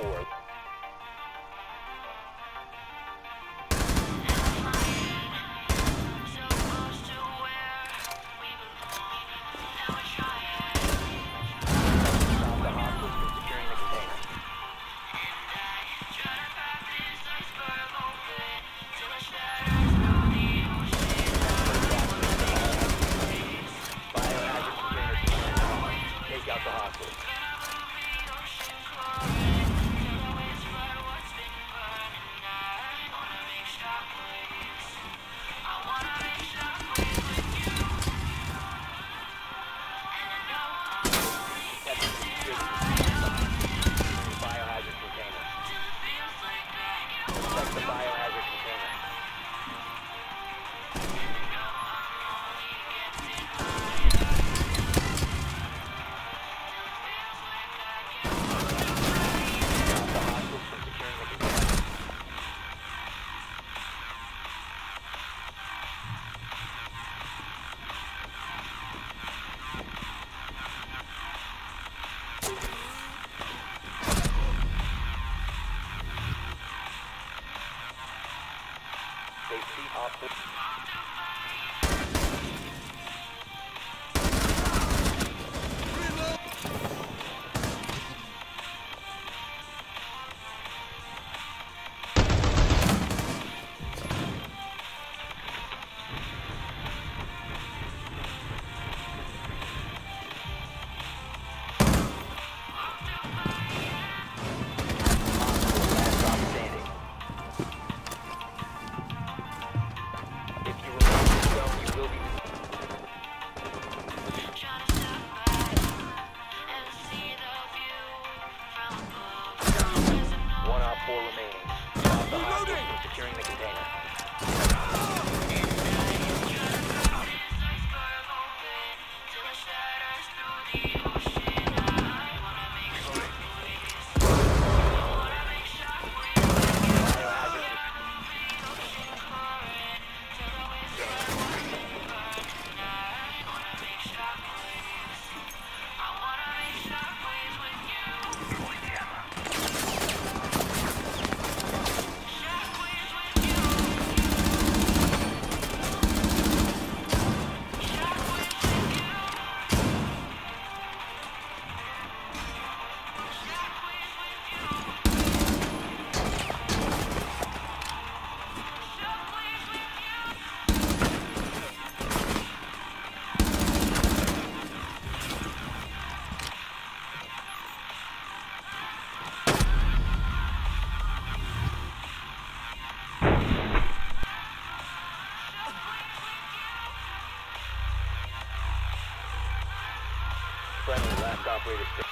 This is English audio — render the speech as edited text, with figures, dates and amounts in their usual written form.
4. Friendly, last operator.